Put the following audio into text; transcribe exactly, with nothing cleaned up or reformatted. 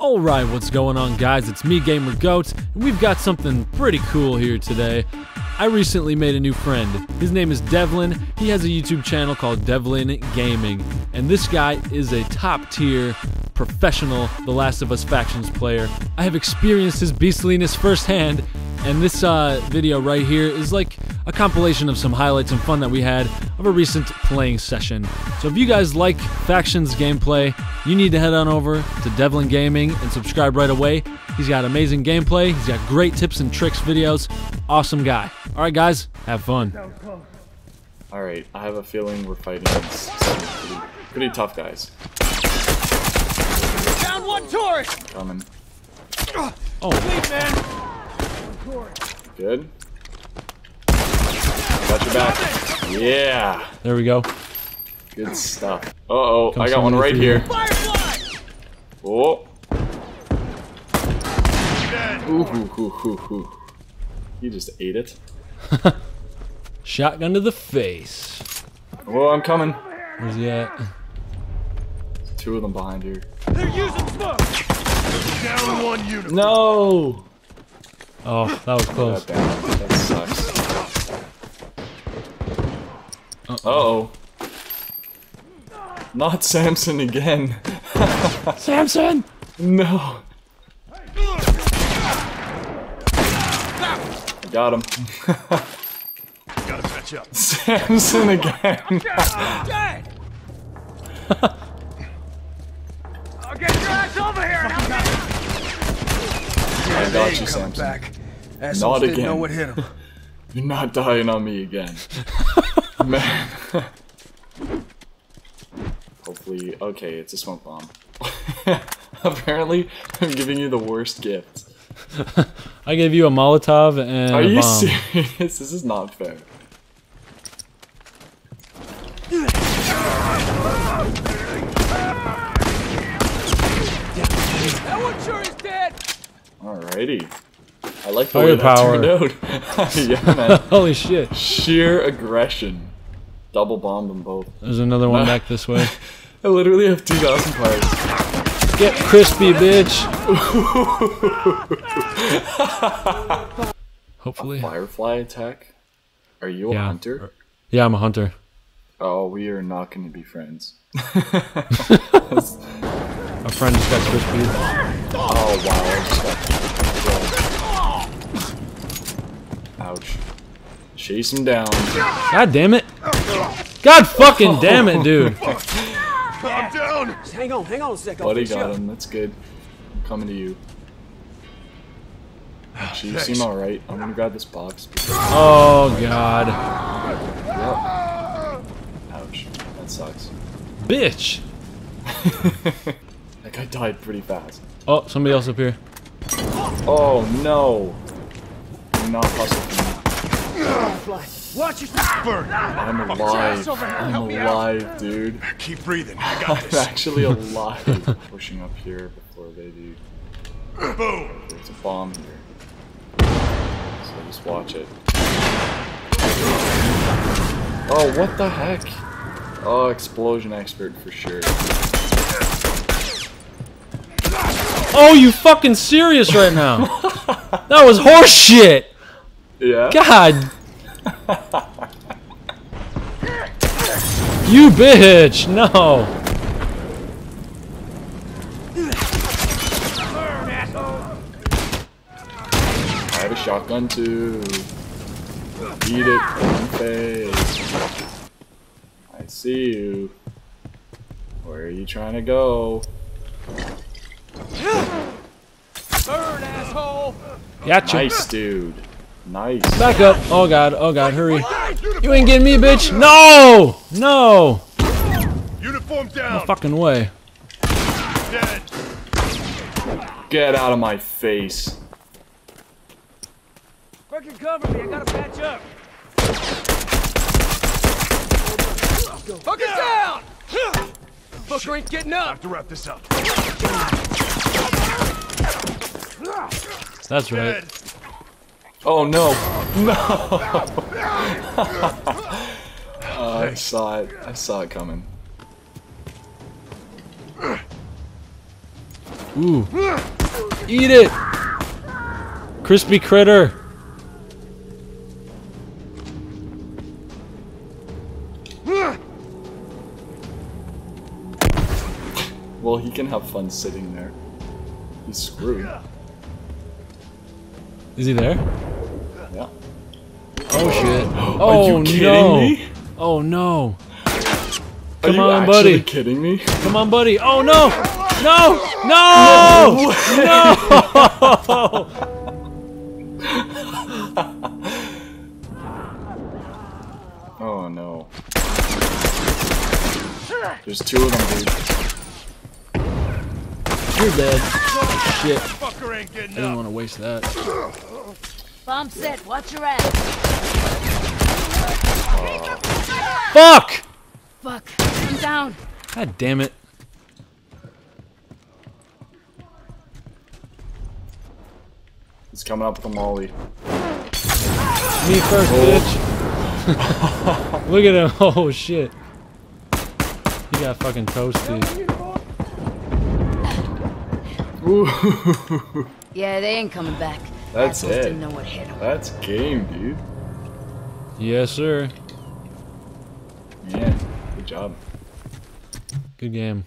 Alright, what's going on, guys? It's me, Gamer Goat, and we've got something pretty cool here today. I recently made a new friend. His name is Devlin. He has a YouTube channel called Devlin Gaming, and this guy is a top-tier professional The Last of Us Factions player. I have experienced his beastliness firsthand, and this uh, video right here is like a compilation of some highlights and fun that we had of a recent playing session. So if you guys like Factions gameplay, you need to head on over to Devlin Gaming and subscribe right away. He's got amazing gameplay, he's got great tips and tricks videos. Awesome guy. Alright guys, have fun. Alright, I have a feeling we're fighting some pretty, pretty tough guys. Down one turret! Coming. Oh. Leave, man. Good. Got your back. Yeah. There we go. Good stuff. Uh oh, Come I got one right here. Fireflies! Oh. Ooh, hoo, hoo, hoo. You just ate it. Shotgun to the face. Oh, I'm coming. Where's he at? Two of them behind here. They're using smoke. Down one unit. No. Oh, that was close. That sucks. Uh oh. Not Samson again. Samson! No. I got him. Gotta catch up. Samson again. I'll get your ass over here and help me. I got you, Samson. Not again. Know what hit him. You're not dying on me again. Man. Hopefully, okay, it's a smoke bomb. Apparently, I'm giving you the worst gift. I gave you a Molotov and Are a you bomb. serious? This is not fair. That one sure is dead! Alrighty. I like the Fire way that power. turned out. Yeah, man. Holy shit. Sheer aggression. Double bombed them both. There's another one back this way. I literally have two thousand parts. Get crispy, bitch. Hopefully. A firefly attack? Are you a yeah. hunter? Yeah, I'm a hunter. Oh, we are not going to be friends. A friend just got crispy. Oh, wow. I just got crispy. Ouch. Chase him down. God damn it. God fucking oh. damn it, dude. I'm down. Hang on, hang on a second. Buddy got him. That's good. I'm coming to you. Actually, you seem alright. I'm gonna grab this box. Oh, God. Yep. Ouch. That sucks. Bitch. That guy died pretty fast. Oh, somebody else up here. Oh, no. Not possible. Watch your burn. I'm alive. I'm alive, dude. Keep breathing. I got this. I'm actually alive. Pushing up here before they do. Boom. There's a bomb here. So just watch it. Oh, what the heck? Oh, explosion expert for sure. Oh, you fucking serious right now? That was horse shit. Yeah. God. You bitch. No. I have a shotgun too. Eat it. Face. I see you. Where are you trying to go? Burn, asshole. Gotcha. Nice, dude. Nice. Back up. Oh, God. Oh, God. Hurry. You ain't getting me, bitch. No. No. Uniform down. No fucking way. Dead. Get out of my face. Fucking cover me. I gotta patch up. Fucking down. Fucker ain't getting up. I have to wrap this up. That's right. Oh no. No. uh, I saw it. I saw it coming. Ooh. Eat it! Crispy critter! Well, he can have fun sitting there. He's screwed. Is he there? Yeah. Oh shit. Oh, are you kidding no. me? Oh no. Come Are you on, actually buddy. kidding me? Come on, buddy. Oh no! No! No! No! No! Oh no. There's two of them, dude. You're dead. Shit. I didn't want to waste that. Bomb set. Watch your ass. Uh. Fuck! Fuck. I'm down. God damn it. He's coming up with a molly. Me first, oh. bitch. Look at him. Oh, shit. He got fucking toasted. Yeah, they ain't coming back. That's Assholes it. Didn't know what hit them. That's game, dude. Yes, sir. Yeah, good job. Good game.